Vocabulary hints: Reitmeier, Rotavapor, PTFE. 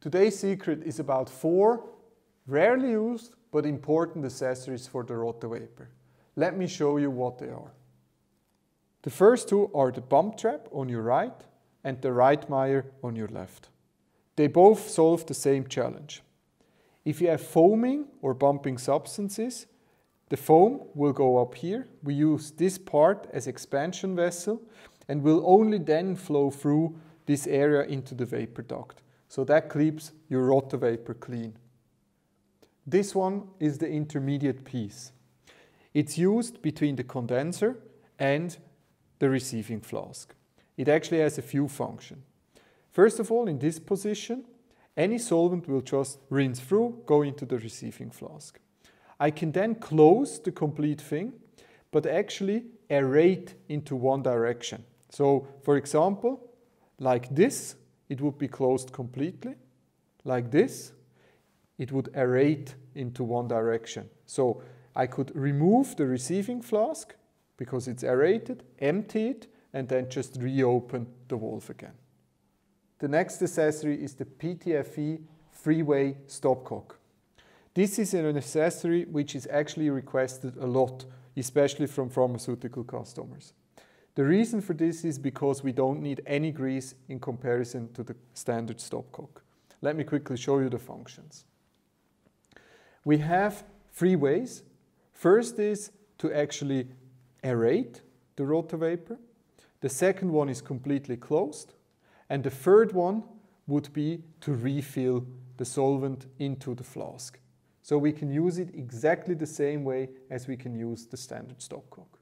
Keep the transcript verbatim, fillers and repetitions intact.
Today's secret is about four rarely used but important accessories for the Rotavapor. Let me show you what they are. The first two are the bump trap on your right and the Reitmeier on your left. They both solve the same challenge. If you have foaming or bumping substances, the foam will go up here. We use this part as expansion vessel and will only then flow through this area into the vapor duct. So that keeps your Rotavapor clean. This one is the intermediate piece. It's used between the condenser and the receiving flask. It actually has a few functions. First of all, in this position, any solvent will just rinse through, go into the receiving flask. I can then close the complete thing, but actually aerate into one direction. So, for example, like this, it would be closed completely. Like this, it would aerate into one direction. So, I could remove the receiving flask, because it's aerated, empty it, and then just reopen the valve again. The next accessory is the P T F E three-way stopcock. This is an accessory which is actually requested a lot, especially from pharmaceutical customers. The reason for this is because we don't need any grease in comparison to the standard stopcock. Let me quickly show you the functions. We have three ways. First is to actually aerate the Rotavapor. The second one is completely closed. And the third one would be to refill the solvent into the flask. So we can use it exactly the same way as we can use the standard stopcock.